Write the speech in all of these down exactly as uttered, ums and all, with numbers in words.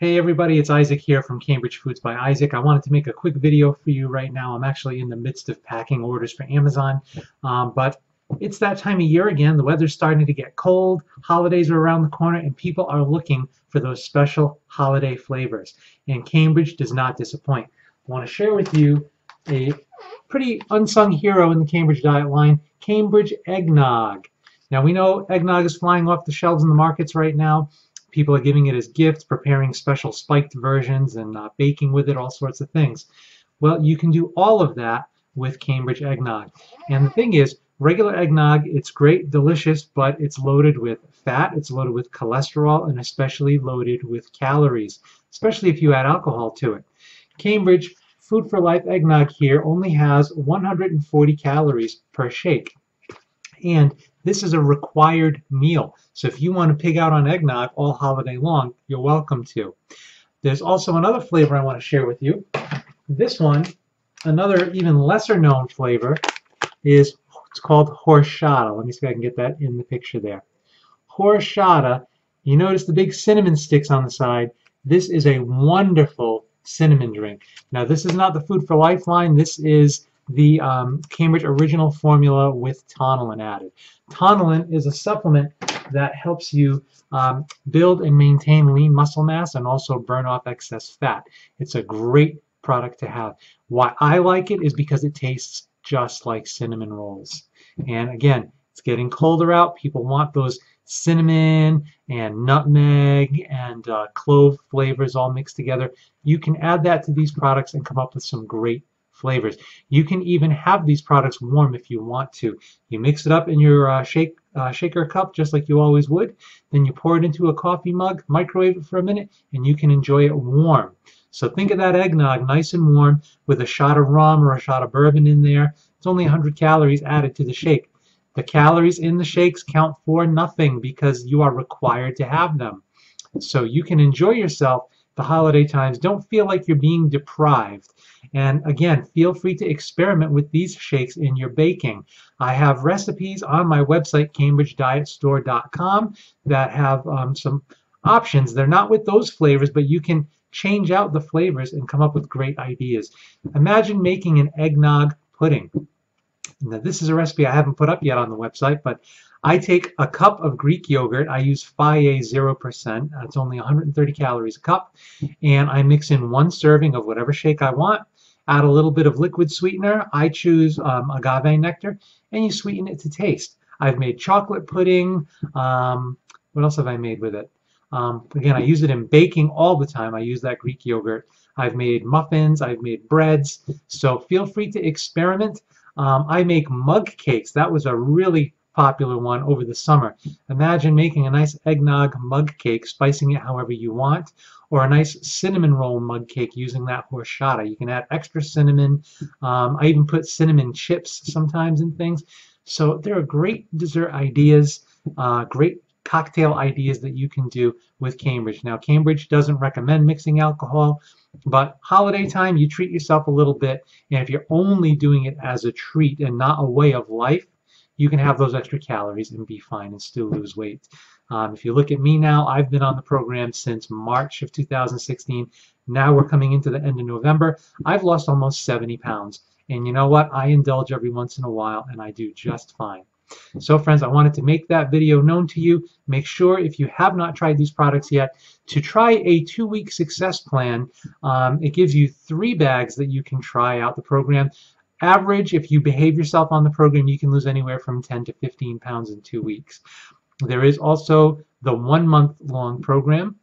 Hey everybody, it's Isaac here from Cambridge Foods by Isaac. I wanted to make a quick video for you right now. I'm actually in the midst of packing orders for Amazon, um, but it's that time of year again. The weather's starting to get cold, holidays are around the corner, and people are looking for those special holiday flavors. And Cambridge does not disappoint. I want to share with you a pretty unsung hero in the Cambridge diet line, Cambridge Eggnog. Now we know eggnog is flying off the shelves in the markets right now. People are giving it as gifts, preparing special spiked versions, and uh, baking with it, all sorts of things. Well, you can do all of that with Cambridge Eggnog. And the thing is, regular eggnog, it's great, delicious, but it's loaded with fat, it's loaded with cholesterol, and especially loaded with calories, especially if you add alcohol to it. Cambridge Food for Life Eggnog here only has one hundred forty calories per shake. And this is a required meal. So if you want to pig out on eggnog all holiday long, you're welcome to. There's also another flavor I want to share with you. This one, another even lesser known flavor, is it's called horchata. Let me see if I can get that in the picture there. Horchata, you notice the big cinnamon sticks on the side. This is a wonderful cinnamon drink. Now this is not the Food for Life line. This is the um, Cambridge original formula with Tonalin added. Tonalin is a supplement that helps you um, build and maintain lean muscle mass and also burn off excess fat. It's a great product to have. Why I like it is because it tastes just like cinnamon rolls. And again, it's getting colder out. People want those cinnamon and nutmeg and uh, clove flavors all mixed together. You can add that to these products and come up with some great flavors. You can even have these products warm if you want to. You mix it up in your uh, shake, uh, shaker cup just like you always would, then you pour it into a coffee mug, microwave it for a minute, and you can enjoy it warm. So think of that eggnog nice and warm with a shot of rum or a shot of bourbon in there. It's only one hundred calories added to the shake. The calories in the shakes count for nothing because you are required to have them. So you can enjoy yourself the holiday times. Don't feel like you're being deprived. And again, feel free to experiment with these shakes in your baking. I have recipes on my website, Cambridge Diet Store dot com, that have um, some options. They're not with those flavors, but you can change out the flavors and come up with great ideas. Imagine making an eggnog pudding. Now, this is a recipe I haven't put up yet on the website, but I take a cup of Greek yogurt. I use Fage zero percent. It's only one hundred thirty calories a cup. And I mix in one serving of whatever shake I want, add a little bit of liquid sweetener. I choose um, agave nectar, and you sweeten it to taste. I've made chocolate pudding. Um, what else have I made with it? Um, again, I use it in baking all the time. I use that Greek yogurt. I've made muffins. I've made breads. So feel free to experiment. Um, I make mug cakes. That was a really popular one over the summer. Imagine making a nice eggnog mug cake, spicing it however you want, or a nice cinnamon roll mug cake using that horchata. You can add extra cinnamon. Um, I even put cinnamon chips sometimes in things. So there are great dessert ideas, uh, great cocktail ideas that you can do with Cambridge. Now, Cambridge doesn't recommend mixing alcohol, but holiday time, you treat yourself a little bit, and if you're only doing it as a treat and not a way of life, you can have those extra calories and be fine and still lose weight. Um, if you look at me now, I've been on the program since March of two thousand sixteen. Now we're coming into the end of November. I've lost almost seventy pounds, and you know what? I indulge every once in a while, and I do just fine. So friends, I wanted to make that video known to you. Make sure, if you have not tried these products yet, to try a two-week success plan. Um, it gives you three bags that you can try out the program. Average, if you behave yourself on the program, you can lose anywhere from ten to fifteen pounds in two weeks. There is also the one-month-long program.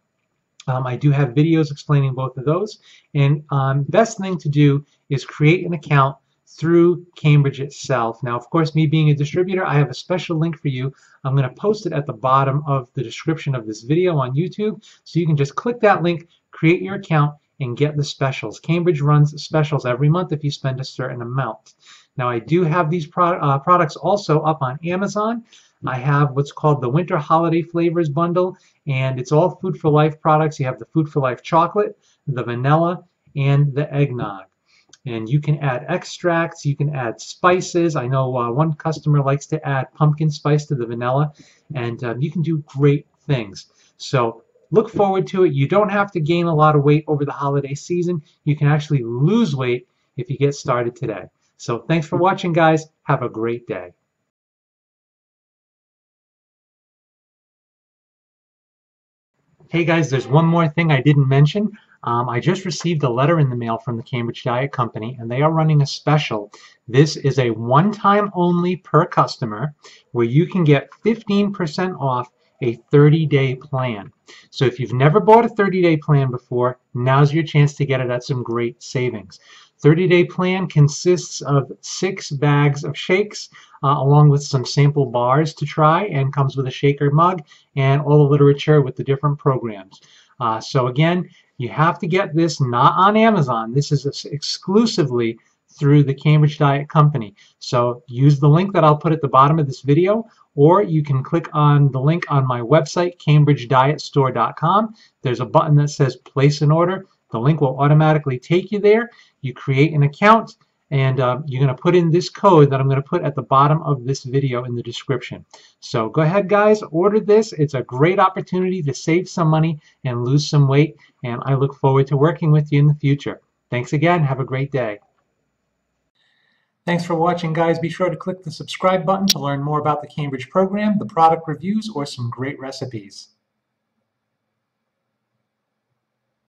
Um, I do have videos explaining both of those. And um, best thing to do is create an account through Cambridge itself. Now, of course, me being a distributor, I have a special link for you. I'm going to post it at the bottom of the description of this video on YouTube. So you can just click that link, create your account, and get the specials. Cambridge runs specials every month if you spend a certain amount. Now, I do have these pro uh, products also up on Amazon. I have what's called the Winter Holiday Flavors Bundle, and it's all Food for Life products. You have the Food for Life chocolate, the vanilla, and the eggnog. And you can add extracts, you can add spices. I know uh, one customer likes to add pumpkin spice to the vanilla, and um, you can do great things. So Look forward to it. You don't have to gain a lot of weight over the holiday season. You can actually lose weight if you get started today. So thanks for watching, guys. Have a great day. Hey guys, there's one more thing I didn't mention. Um, I just received a letter in the mail from the Cambridge Diet Company, and they are running a special. This is a one-time only per customer where you can get fifteen percent off a thirty-day plan. So if you've never bought a thirty-day plan before, now's your chance to get it at some great savings. thirty-day plan consists of six bags of shakes, uh, along with some sample bars to try, and comes with a shaker mug and all the literature with the different programs. Uh, so again, you have to get this not on Amazon. This is exclusively through the Cambridge Diet Company. So use the link that I'll put at the bottom of this video, or you can click on the link on my website, Cambridge Diet Store dot com. There's a button that says Place an Order. The link will automatically take you there. You create an account, and uh, you're going to put in this code that I'm going to put at the bottom of this video in the description. So go ahead, guys, order this. It's a great opportunity to save some money and lose some weight, and I look forward to working with you in the future. Thanks again. Have a great day. Thanks for watching, guys. Be sure to click the subscribe button to learn more about the Cambridge program, the product reviews, or some great recipes.